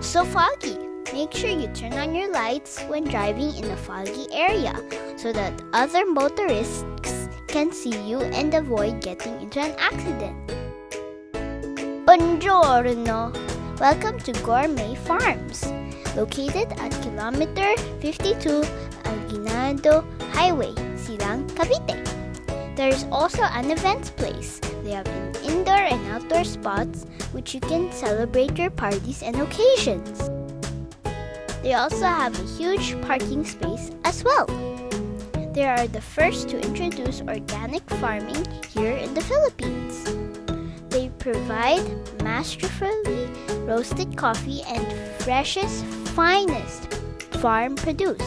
so foggy. Make sure you turn on your lights when driving in a foggy area so that other motorists can see you and avoid getting into an accident. Buongiorno! Welcome to Gourmet Farms, located at Kilometer 52 Aguinaldo Highway, Silang, Cavite. There is also an events place. They have an indoor and outdoor spots which you can celebrate your parties and occasions. They also have a huge parking space as well. They are the first to introduce organic farming here in the Philippines. They provide masterfully roasted coffee and freshest, finest farm produce.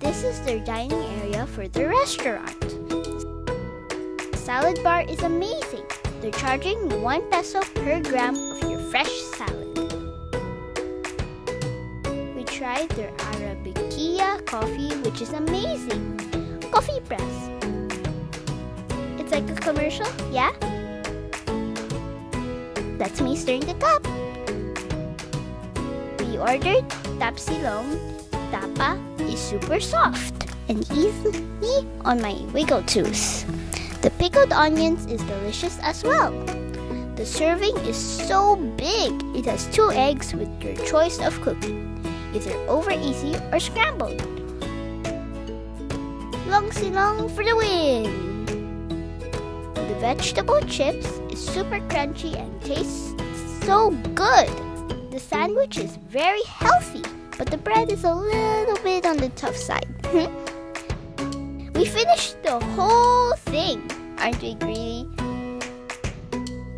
This is their dining area for their restaurant. The salad bar is amazing. They're charging 1 peso per gram of your fresh salad. Try their Arabica coffee, which is amazing. Coffee press. It's like a commercial, yeah? That's me stirring the cup. We ordered Tapsilong. Tapa is super soft and easily on my wiggle tooth. The pickled onions is delicious as well. The serving is so big. It has 2 eggs with your choice of cooking. Either over easy or scrambled. Long Silang for the win! The vegetable chips is super crunchy and tastes so good. The sandwich is very healthy, but the bread is a little bit on the tough side. We finished the whole thing. Aren't we greedy?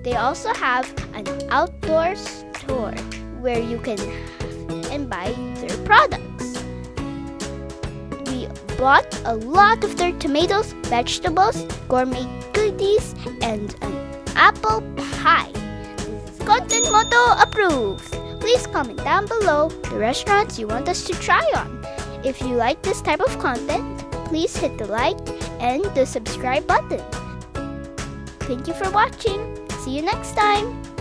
They also have an outdoor store where you can and buy their products. We bought a lot of their tomatoes, vegetables, gourmet goodies, and an apple pie. This is ContentMoto approves. Please comment down below the restaurants you want us to try on. If you like this type of content, please hit the like and the subscribe button. Thank you for watching. See you next time.